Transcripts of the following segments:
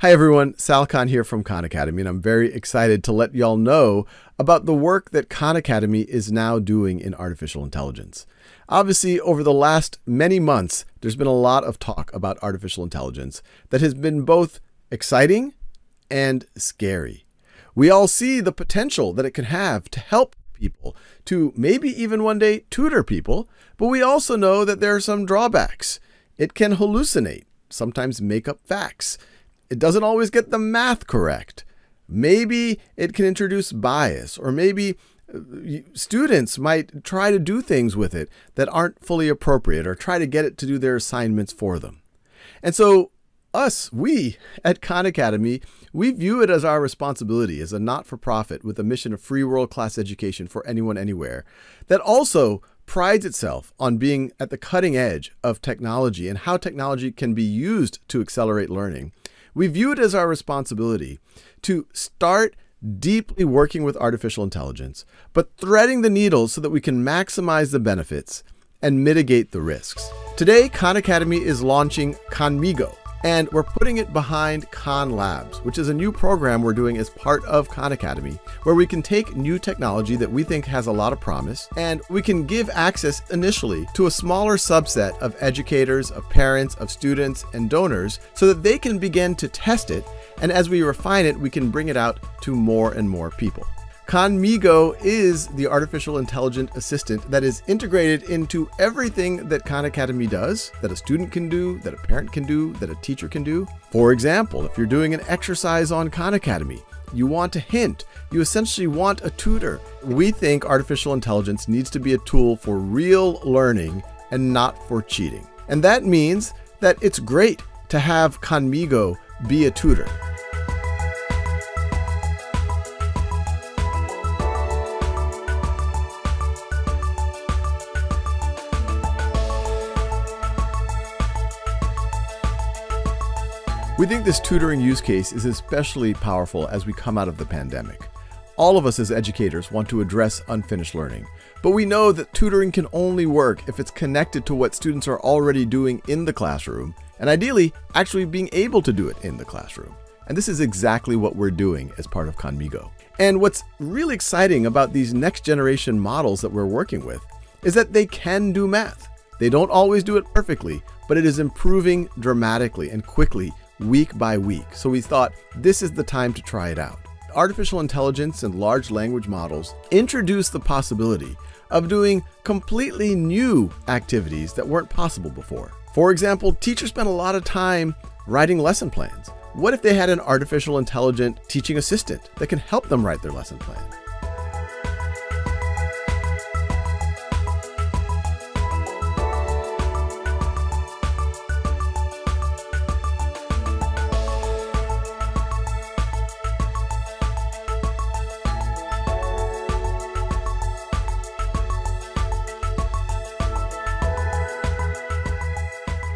Hi everyone, Sal Khan here from Khan Academy, and I'm very excited to let y'all know about the work that Khan Academy is now doing in artificial intelligence. Obviously, over the last many months, there's been a lot of talk about artificial intelligence that has been both exciting and scary. We all see the potential that it can have to help people, to maybe even one day tutor people, but we also know that there are some drawbacks. It can hallucinate, sometimes make up facts. It doesn't always get the math correct. Maybe it can introduce bias, or maybe students might try to do things with it that aren't fully appropriate, or try to get it to do their assignments for them. And so we at Khan Academy, we view it as our responsibility as a not-for-profit with a mission of free world-class education for anyone, anywhere, that also prides itself on being at the cutting edge of technology and how technology can be used to accelerate learning. We view it as our responsibility to start deeply working with artificial intelligence, but threading the needle so that we can maximize the benefits and mitigate the risks. Today, Khan Academy is launching Khanmigo, and we're putting it behind Khan Labs, which is a new program we're doing as part of Khan Academy, where we can take new technology that we think has a lot of promise, and we can give access initially to a smaller subset of educators, of parents, of students, and donors, so that they can begin to test it, and as we refine it, we can bring it out to more and more people. Khanmigo is the artificial intelligent assistant that is integrated into everything that Khan Academy does, that a student can do, that a parent can do, that a teacher can do. For example, if you're doing an exercise on Khan Academy, you want a hint, you essentially want a tutor. We think artificial intelligence needs to be a tool for real learning and not for cheating. And that means that it's great to have Khanmigo be a tutor. We think this tutoring use case is especially powerful as we come out of the pandemic. All of us as educators want to address unfinished learning, but we know that tutoring can only work if it's connected to what students are already doing in the classroom, and ideally, actually being able to do it in the classroom. And this is exactly what we're doing as part of Khanmigo. And what's really exciting about these next generation models that we're working with is that they can do math. They don't always do it perfectly, but it is improving dramatically and quickly week by week. So we thought this is the time to try it out. Artificial intelligence and large language models introduce the possibility of doing completely new activities that weren't possible before. For example, teachers spent a lot of time writing lesson plans. What if they had an artificial intelligent teaching assistant that can help them write their lesson plan?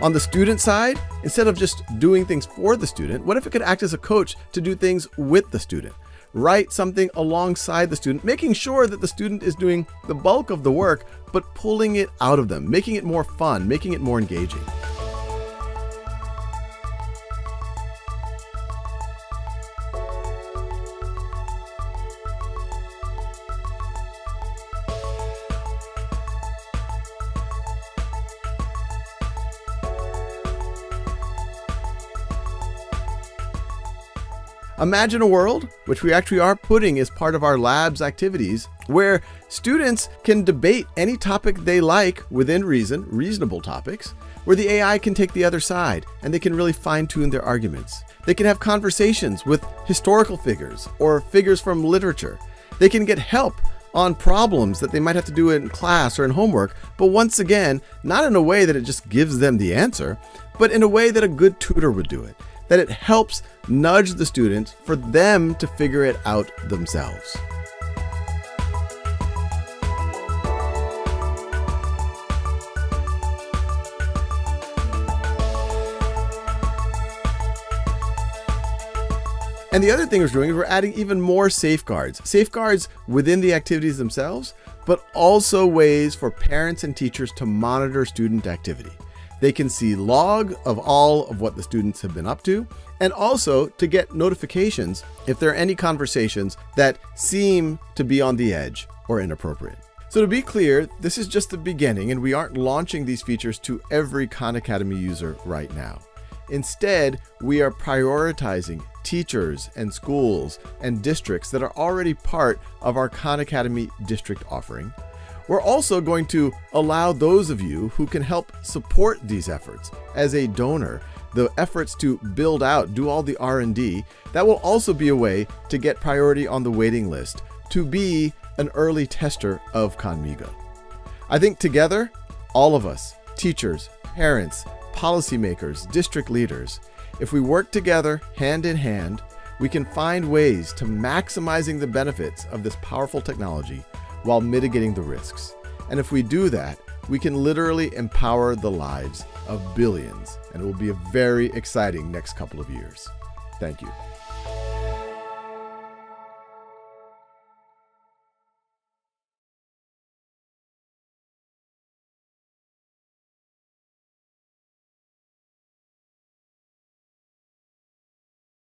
On the student side, instead of just doing things for the student, what if it could act as a coach to do things with the student? Write something alongside the student, making sure that the student is doing the bulk of the work, but pulling it out of them, making it more fun, making it more engaging. Imagine a world, which we actually are putting as part of our lab's activities, where students can debate any topic they like within reason, reasonable topics, where the AI can take the other side and they can really fine-tune their arguments. They can have conversations with historical figures or figures from literature. They can get help on problems that they might have to do in class or in homework, but once again, not in a way that it just gives them the answer, but in a way that a good tutor would do it, that it helps nudge the students for them to figure it out themselves. And the other thing we're doing is we're adding even more safeguards. Safeguards within the activities themselves, but also ways for parents and teachers to monitor student activity. They can see log of all of what the students have been up to, and also to get notifications if there are any conversations that seem to be on the edge or inappropriate. So to be clear, this is just the beginning, and we aren't launching these features to every Khan Academy user right now. Instead, we are prioritizing teachers and schools and districts that are already part of our Khan Academy district offering. We're also going to allow those of you who can help support these efforts as a donor, the efforts to build out, do all the R&D. That will also be a way to get priority on the waiting list, to be an early tester of Khanmigo. I think together, all of us, teachers, parents, policymakers, district leaders, if we work together hand in hand, we can find ways to maximizing the benefits of this powerful technology while mitigating the risks. And if we do that, we can literally empower the lives of billions, and it will be a very exciting next couple of years. Thank you.